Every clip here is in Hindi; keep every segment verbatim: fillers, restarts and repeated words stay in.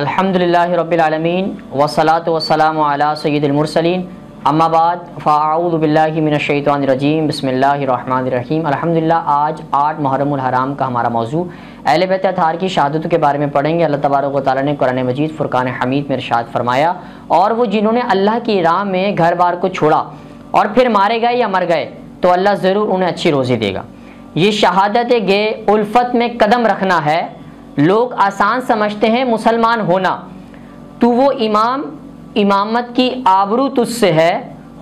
अल्हम्दुलिल्लाहि रब्बिल आलमीन वस्सलातु वस्सलामु अला सय्यिदिल मुरसलीन अम्मा बाद फ़ाऊज़ु बिल्लाहि मिनश शैतानिर रजीम बिस्मिल्लाहिर रहमानिर रहीम। अल्हम्दुलिल्लाह आज आठ मुहर्रमुल हराम का हमारा मौजू अहले बैत अतहार की शहादतों के बारे में पढ़ेंगे। अल्लाह तबारक व तआला ने कुरान मजीद फ़ुरकान हमीद में इरशाद फरमाया, और वो जिन्होंने अल्लाह की राह में घर बार को छोड़ा और फिर मारे गए या मर गए तो अल्लाह ज़रूर उन्हें अच्छी रोज़ी देगा। ये शहादत ए उल्फत में कदम रखना है। लोग आसान समझते हैं मुसलमान होना, तो वो इमाम इमामत की आबरू तुझसे है,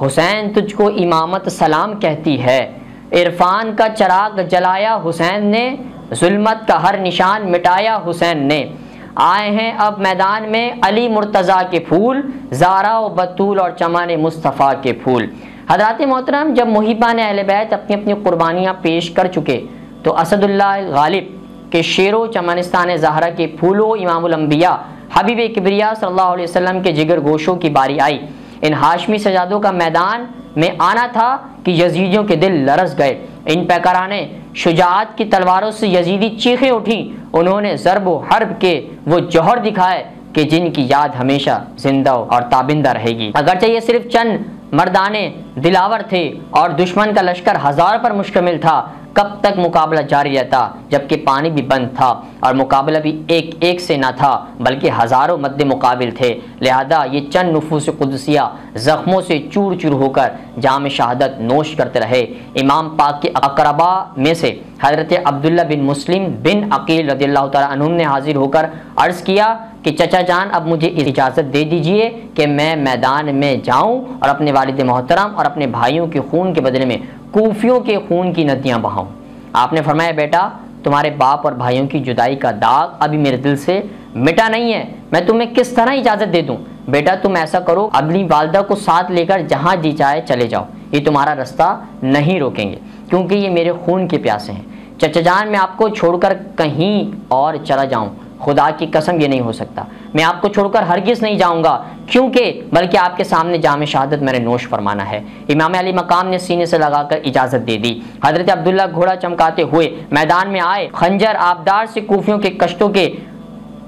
हुसैन तुझको इमामत सलाम कहती है। इरफान का चिराग जलाया हुसैन ने, जुल्मत का हर निशान मिटाया हुसैन ने। आए हैं अब मैदान में अली मुर्तज़ा के फूल, जारा व बतूल और चमाने मुस्तफ़ा के फूल। हज़रात मोहतरम, जब मुहिब्बान अहले बैत अपनी अपनी कुर्बानियाँ पेश कर चुके तो असदुल्लाह गालिब के शेरों, चमनिस्तान ज़हरा के फूलों, इमामुल अंबिया हबीब किबरिया सल्लल्लाहु अलैहि वसल्लम के जिगर गोशों की बारी आई। इन हाशमी सजादों का मैदान में आना था कि यजीदियों के दिल लरस गए। इन पैकराने शुजाअत की तलवारों से यजीदी चीखें उठी। उन्होंने ज़रब व हर्ब के वो जौहर दिखाए कि जिनकी याद हमेशा जिंदा और ताबिंदा रहेगी। अगरचे ये सिर्फ चंद मर्दाने दिलावर थे और दुश्मन का लश्कर हज़ार पर मुश्तमिल था, कब तक मुकाबला जारी रहता, जबकि पानी भी बंद था और मुकाबला भी एक एक से ना था बल्कि हज़ारों मद्दे मुकाबिल थे। लिहाजा ये चंद नफूस कुदसिया ज़ख्मों से चूर चूर होकर जाम शहादत नोश करते रहे। इमाम पाक के अकरबा में से हज़रत अब्दुल्ला बिन मुस्लिम बिन अकील रदियल्लाहु तआला अन्हु ने हाजिर होकर अर्ज़ किया कि चचा जान, अब मुझे इजाज़त दे दीजिए कि मैं मैदान में जाऊं और अपने वालिद मोहतरम और अपने भाइयों के खून के बदले में कूफियों के खून की नदियां बहाऊं। आपने फरमाया, बेटा तुम्हारे बाप और भाइयों की जुदाई का दाग अभी मेरे दिल से मिटा नहीं है, मैं तुम्हें किस तरह इजाज़त दे दूं? बेटा तुम ऐसा करो, अपनी वालदा को साथ लेकर जहाँ जी चाहे चले जाओ, ये तुम्हारा रास्ता नहीं रोकेंगे क्योंकि ये मेरे खून के प्यासे हैं। चचा जान, मैं आपको छोड़कर कहीं और चला जाऊँ, खुदा की कसम ये नहीं हो सकता, मैं आपको छोड़कर हरगिज़ नहीं जाऊंगा, क्योंकि बल्कि आपके सामने जाम शहादत मैंने नोश फरमाना है। इमाम अली मकाम ने सीने से लगाकर इजाज़त दे दी। हज़रत अब्दुल्ला घोड़ा चमकाते हुए मैदान में आए, खंजर आबदार से कूफियों के कश्तों के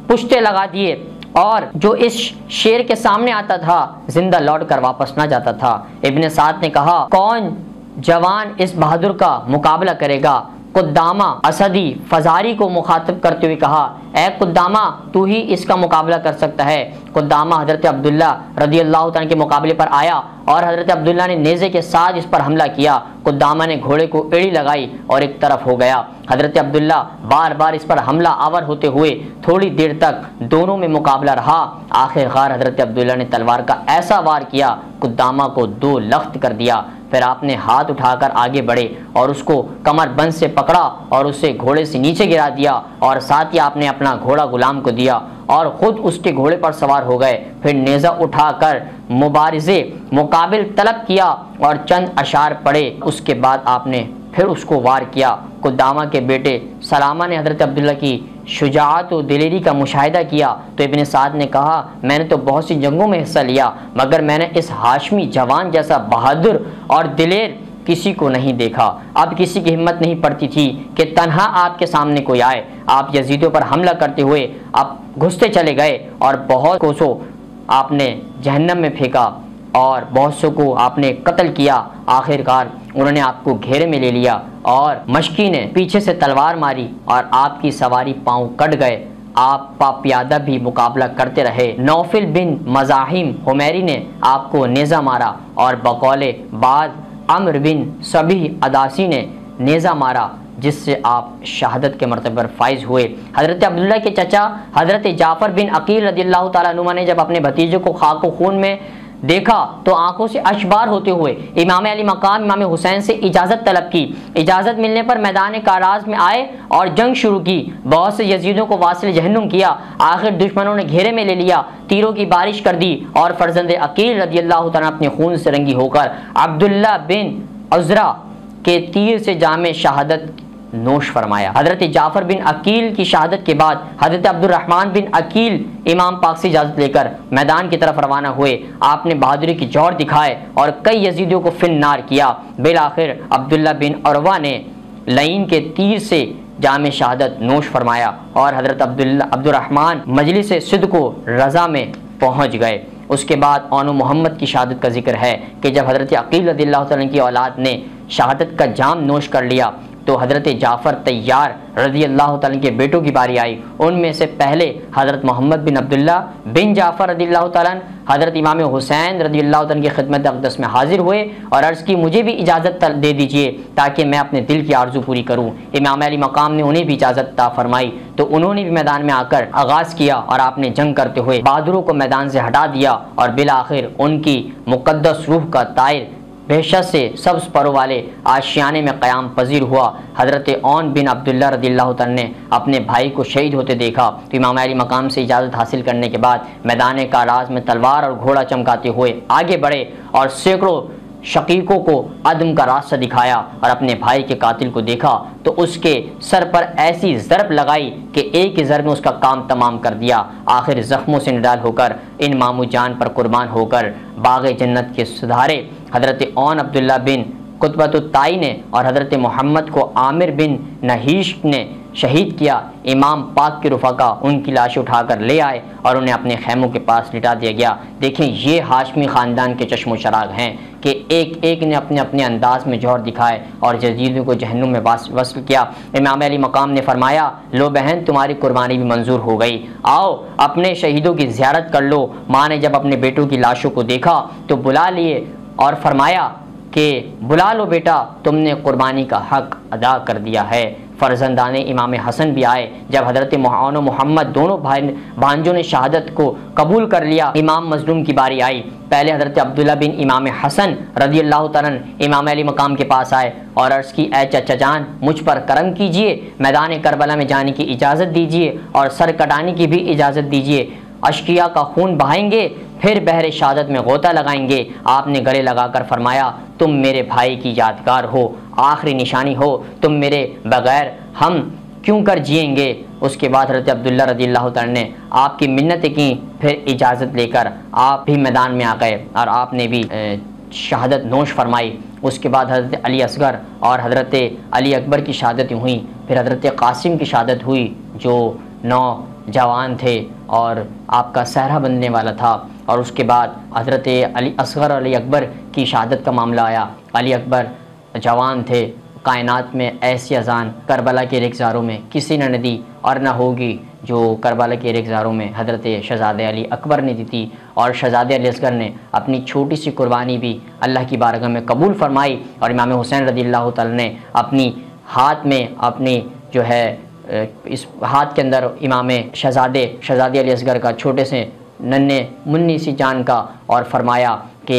पुश्ते लगा दिए, और जो इस शेर के सामने आता था जिंदा लौट कर वापस ना जाता था। इब्ने साद ने कहा, कौन जवान इस बहादुर का मुकाबला करेगा? कुद्दामा असदी फजारी को मुखातब करते हुए कहा, ए कुद्दामा, तू ही इसका मुकाबला कर सकता है। कुद्दामा हज़रत अब्दुल्ला रदियल्लाहु तआला के मुकाबले पर आया और हज़रत अब्दुल्ला ने नेज़े के साथ इस पर हमला किया। कुद्दामा ने घोड़े को एड़ी लगाई और एक तरफ हो गया। हज़रत अब्दुल्ला बार बार इस पर हमला आवर होते हुए थोड़ी देर तक दोनों में मुकाबला रहा। आखिरकार हज़रत अब्दुल्ला ने तलवार का ऐसा वार किया, कुद्दामा को दो लख्त कर दिया। फिर आपने हाथ उठाकर आगे बढ़े और उसको कमर बंद से पकड़ा और उसे घोड़े से नीचे गिरा दिया, और साथ ही आपने अपना घोड़ा गुलाम को दिया और ख़ुद उसके घोड़े पर सवार हो गए। फिर नेज़ा उठाकर मुबारजे मुकाबिल तलब किया और चंद अशार पड़े, उसके बाद आपने फिर उसको वार किया। कुद्दामा के बेटे सलामा ने हज़रत अब्दुल्ला की शुजाअत और दिलेरी का मुशाहिदा किया तो इब्ने साद ने कहा, मैंने तो बहुत सी जंगों में हिस्सा लिया मगर मैंने इस हाशमी जवान जैसा बहादुर और दिलेर किसी को नहीं देखा। अब किसी की हिम्मत नहीं पड़ती थी कि तन्हा आपके सामने कोई आए। आप यजीदियों पर हमला करते हुए आप घुसते चले गए और बहुत कोसों आपने जहन्नम में फेंका और बहुत सो को आपने कत्ल किया। आखिरकार उन्होंने आपको घेरे में ले लिया और मश्की ने पीछे से तलवार मारी और आपकी सवारी पांव कट गए। आप पापियादा भी मुकाबला करते रहे। नौफिल बिन मज़ाहिम हुमैरी ने आपको नेज़ा मारा और बकौले बाद अम्र बिन सभी अदासी ने नेज़ा मारा, जिससे आप शहादत के मरतबे पर फाइज हुए। हज़रत अब्दुल्ला के चचा हज़रत जाफ़र बिन अकील रदियल्लाहु तआला अन्हु ने जब अपने भतीजे को खाक व खून में देखा तो आंखों से अशबार होते हुए इमाम अली मकाम इमाम हुसैन से इजाज़त तलब की। इजाज़त मिलने पर मैदान काराज में आए और जंग शुरू की। बहुत से यजीदों को वासिल जहन्नुम किया। आखिर दुश्मनों ने घेरे में ले लिया, तीरों की बारिश कर दी और फर्जंद अकील रदियल्लाहु तआला अपने खून से रंगी होकर अब्दुल्ला बिन उजरा के तीर से जामे शहादत नोश फरमाया। हज़रत जाफ़र बिन अकील की शहादत के बाद हज़रत अब्दुलरहमान बिन अकील इमाम पाक से इजाज़त लेकर मैदान की तरफ रवाना हुए। आपने बहादुरी की जौहर दिखाए और कई यजीदियों को फिन्नार किया। बिल आखिर अब्दुल्ला बिन अरवा ने लईन के तीर से जाम शहादत नोश फरमाया और हज़रत अब्दुल्ला अब्दुर्रहमान मजलिस सिद्क़ व रज़ा में पहुँच गए। उसके बाद ओनो मोहम्मद की शहादत का जिक्र है कि जब हज़रत अकील रदियल्लाहु तआला की औलाद ने शहादत का जाम नोश कर लिया तो हज़रत जाफ़र तैयार रदियल्लाहु तआला के बेटों की बारी आई। उनमें से पहले हज़रत मोहम्मद बिन अब्दुल्ला बिन जाफ़र रदियल्लाहु तआला हज़रत इमाम हुसैन रदियल्लाहु तआला की खिदमत अक़दस में हाजिर हुए और अर्ज़ की, मुझे भी इजाज़त दे दीजिए ताकि मैं अपने दिल की आरज़ू पूरी करूँ। इमाम अली मकाम ने उन्हें भी इजाज़त ता फरमाई तो उन्होंने भी मैदान में आकर आगाज़ किया और आपने जंग करते हुए बहादुरों को मैदान से हटा दिया और बिलआखिर उनकी मुक़द्दस रूह का तायर बेशा से सब्ज़ परों वाले आशियाने में क़याम पजीर हुआ। हज़रत ओन बिन अब्दुल्ला रदियल्लाहु तआला ने अपने भाई को शहीद होते देखा तो इमाम अली मकाम से इजाज़त हासिल करने के बाद मैदान का राज में तलवार और घोड़ा चमकाते हुए आगे बढ़े और सैकड़ों शकीकों को अदम का रास्ता दिखाया और अपने भाई के कातिल को देखा तो उसके सर पर ऐसी ज़रब लगाई कि एक ही ज़रब में उसका काम तमाम कर दिया। आखिर ज़ख्मों से निडाल होकर इन मामू जान पर कुर्बान होकर बाग़े जन्नत के सुधारे हज़रत ओन अब्दुल्ला बिन कुतबतुत्ताई ने और हज़रत मोहम्मद को आमिर बिन नहीश ने शहीद किया। इमाम पाक के रुफ़का उनकी लाशें उठाकर ले आए और उन्हें अपने खैमों के पास लिटा दिया गया। देखें, ये हाशमी ख़ानदान के चश्मो शराग हैं कि एक एक ने अपने अपने अंदाज में जौहर दिखाए और यज़ीदियों को जहन्नुम में वस्ल किया। इमाम अली मकाम ने फरमाया, लो बहन, तुम्हारी कुर्बानी भी मंजूर हो गई, आओ अपने शहीदों की ज़ियारत कर लो। माँ ने जब अपने बेटों की लाशों को देखा तो बुला लिए और फरमाया कि बुला लो बेटा, तुमने कुर्बानी का हक़ अदा कर दिया है। फर्जंदाने इमाम हसन भी आए। जब हज़रत मोहन मोहम्मद दोनों भाई भांजों ने शहादत को कबूल कर लिया, इमाम मजलूम की बारी आई। पहले हज़रत अब्दुल्ला बिन इमाम हसन रदियल्लाहु तआला इमाम अली मकाम के पास आए और अर्ज़ की, ऐ चचा जान, मुझ पर करम कीजिए, मैदान करबला में जाने की इजाज़त दीजिए और सर कटाने की भी इजाज़त दीजिए। अशकिया का खून बहाएंगे, फिर बहरे शहादत में गोता लगाएंगे। आपने गले लगाकर फरमाया, तुम मेरे भाई की यादगार हो, आखिरी निशानी हो, तुम मेरे बगैर हम क्यों कर जिएंगे। उसके बाद हज़रत अब्दुल्ला रदियल्लाहु तआला ने आपकी मिन्नतें की, फिर इजाज़त लेकर आप भी मैदान में आ गए और आपने भी शहादत नोश फरमाई। उसके बाद हज़रत अली असगर और हज़रत अली अकबर की शहादतें हुई। फिर हज़रत कासिम की शहादत हुई जो नौ जवान थे और आपका सहरा बनने वाला था। और उसके बाद हज़रत अली असगर और अली अकबर की शहादत का मामला आया। अली अकबर जवान थे, कायनात में ऐसी अजान करबला के रेगज़ारों में किसी ने न दी और न होगी जो करबला के रेगज़ारों में हज़रत शहज़ादे अली अकबर ने दी थी। और शहज़ादे अली असगर ने अपनी छोटी सी कुर्बानी भी अल्लाह की बारगाह में कबूल फरमाई। और इमाम हुसैन रदियल्लाहु तआला ने अपनी हाथ में अपनी जो है इस हाथ के अंदर इमाम शहज़ादे शहज़ादे अली असगर का छोटे से नन्हे मुन्नी सी जान का और फरमाया कि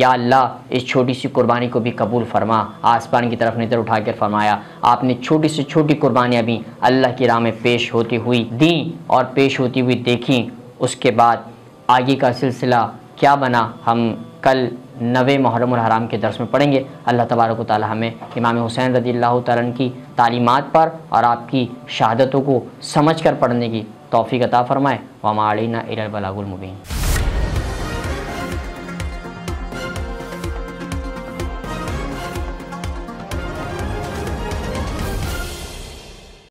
या अल्लाह, इस छोटी सी कुर्बानी को भी कबूल फरमा। आसमान की तरफ नज़र उठाकर फरमाया, आपने छोटी से छोटी कुर्बानियाँ भी अल्लाह की राह में पेश होती हुई दी और पेश होती हुई देखी। उसके बाद आगे का सिलसिला क्या बना, हम कल नवे मुहर्रमुल हराम के दर्स में पढ़ेंगे। अल्लाह तबारक व तआला हमें इमाम हुसैन रदियल्लाहु तआला की तालीमात पर और आपकी शहादतों को समझ कर पढ़ने की तौफीक अता फ़रमाए। व मा अलैना इल्लल बलागुल मुबीन।